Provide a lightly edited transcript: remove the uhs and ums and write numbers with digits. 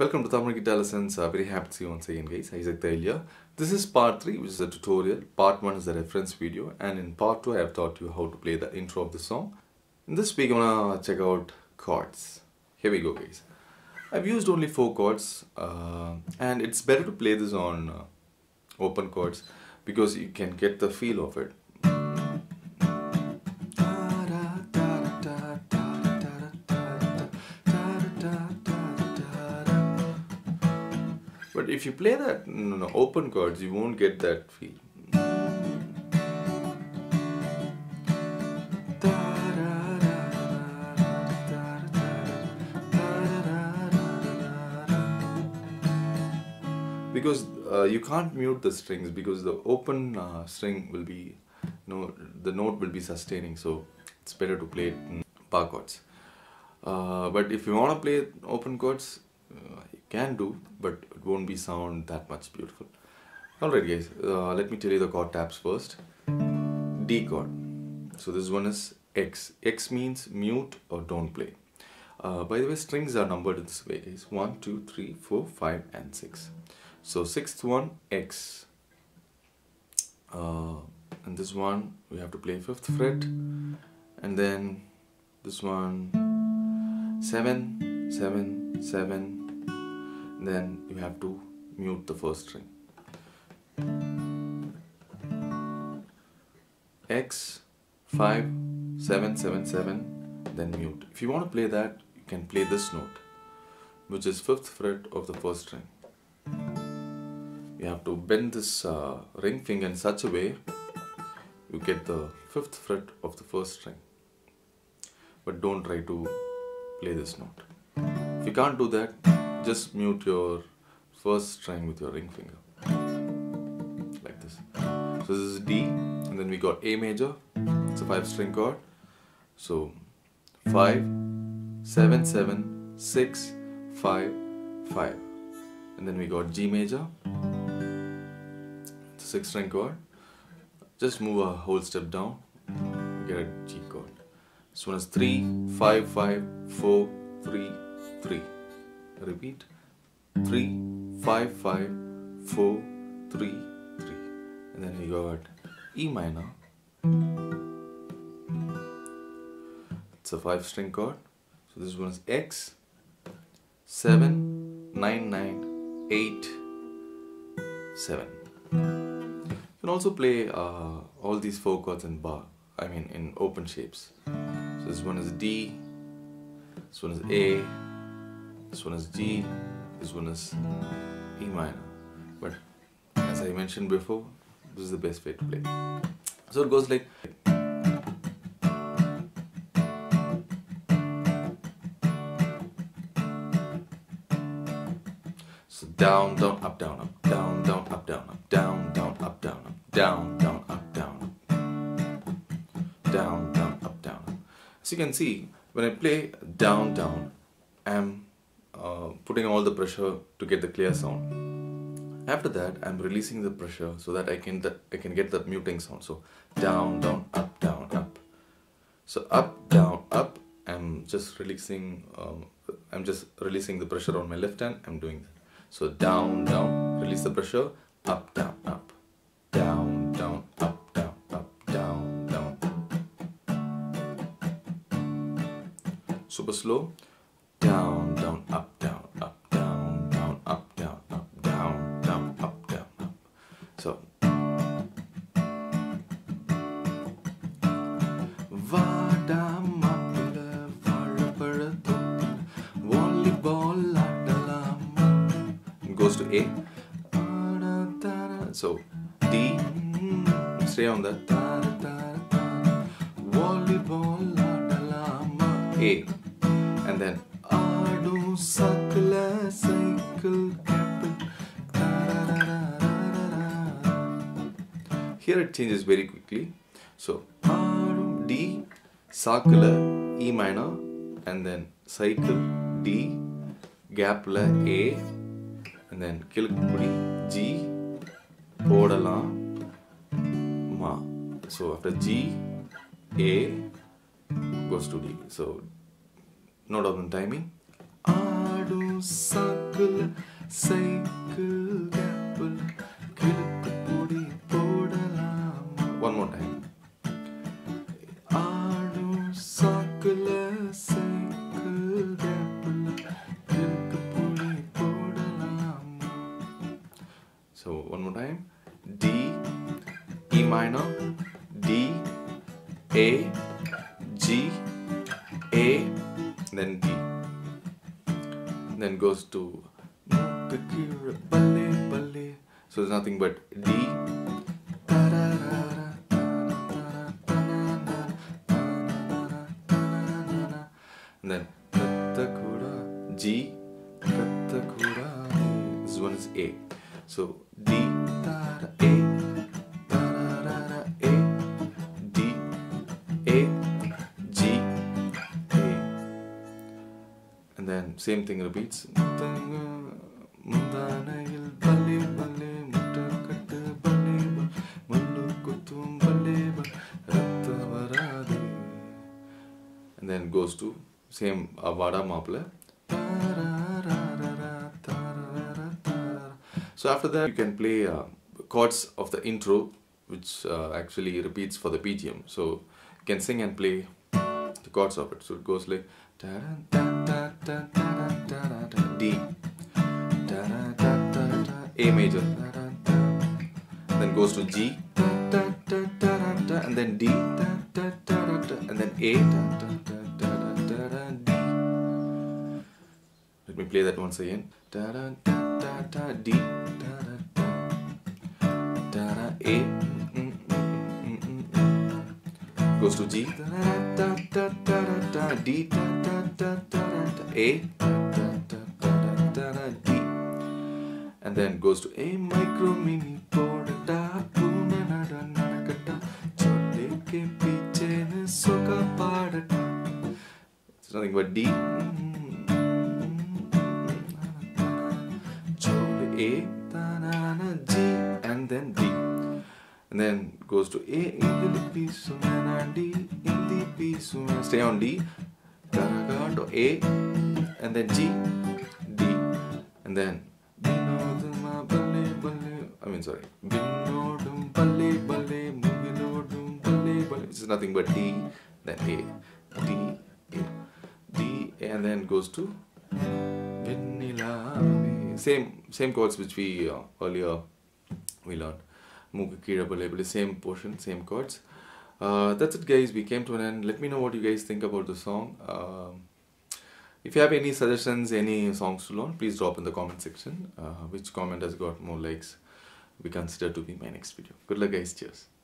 Welcome to Tamil Guitar Lessons. Very happy to see you once again, guys. Isaac Thayil here. This is part 3, which is a tutorial. Part 1 is the reference video, and in part 2 I have taught you how to play the intro of the song. In this week I'm gonna check out chords. Here we go, guys. I've used only 4 chords and it's better to play this on open chords because you can get the feel of it. But if you play that open chords, you won't get that feel. Because you can't mute the strings, because the open string will be, the note will be sustaining, so it's better to play it in par chords. But if you want to play open chords, you can do, but it won't be sound that much beautiful. Alright, guys, let me tell you the chord tabs first. D chord. So this one is X. X means mute or don't play. By the way, strings are numbered this way, guys. 1, 2, 3, 4, 5 and 6. So 6th one, X. And this one, we have to play 5th fret. And then this one, 7, 7, 7. Then you have to mute the first string. X, 5, 7, 7, 7, then mute. If you want to play that, you can play this note, which is 5th fret of the first string. You have to bend this ring finger in such a way you get the 5th fret of the first string. But don't try to play this note. If you can't do that, just mute your first string with your ring finger, like this. So this is D, and then we got A major. It's a 5-string chord. So 5, 7, 7, 6, 5, 5. And then we got G major. It's a 6-string chord. Just move a whole step down, you get a G chord. This one is 3, 5, 5, 4, 3, 3. Repeat, 3, 5, 5, 4, 3, 3. And then we got E minor. It's a 5-string chord. So this one is X, 7, 9, 9, 8, 7. You can also play all these 4 chords in bar, in open shapes. So this one is D, this one is A, this one is G, this one is E minor. But as I mentioned before, this is the best way to play. So it goes like... So down, down, up, down, up, down, down, up, down, up, down, down, up, down, up, down, down, up, down, up, down, down, up, down, up. As you can see, when I play down, down, I'm putting all the pressure to get the clear sound. After that, I'm releasing the pressure so that I can get the muting sound. So down, down, up, down, up. So up, down, up. I'm just releasing the pressure on my left hand. I'm doing that. So down, down, release the pressure. Up, down, up. Down, down, up, down, up, down, down. Super slow. Down, down, up, down, up, down, down, up, down, up, down, down, up, down, up. So Vaada Maapillai vaazhapazha thottu volleyball aadalama. Goes to A. So D, stay on that. Volleyball aadalama. A, and then here it changes very quickly. So D, circle, E minor, and then cycle, D, gap, A, and then G, Ma. So after G, A goes to D. So note of the timing. Suck Cycle, cycle, apple, kilukku podi podalama. One more time. Aadu sakala, cycle, apple, kilukku podi podalama. So one more time. D, E minor, D, A, G, A, then D. Then goes to so it's nothing but D, and then G. This one is A. So D, A, A, D, A, G, A, and then same thing repeats. And then goes to same Vaada Maapillai. So after that you can play chords of the intro, which actually repeats for the BGM. So you can sing and play the chords of it. So it goes like D, A major, then goes to G, and then D, and then A. Let me play that once again. D, A, goes to G, D, A, D. And then goes to A micro mini porta soka. It's nothing but D, A, G, and then D. And then goes to A. Stay on D, A, and then G, D, and then it's nothing but D, then A, D, A, D, A, and then goes to same chords which we earlier we learned. Same portion, same chords. That's it, guys. We came to an end. Let me know what you guys think about the song. If you have any suggestions, any songs to learn, please drop in the comment section. Which comment has got more likes, we consider to be my next video. Good luck, guys. Cheers.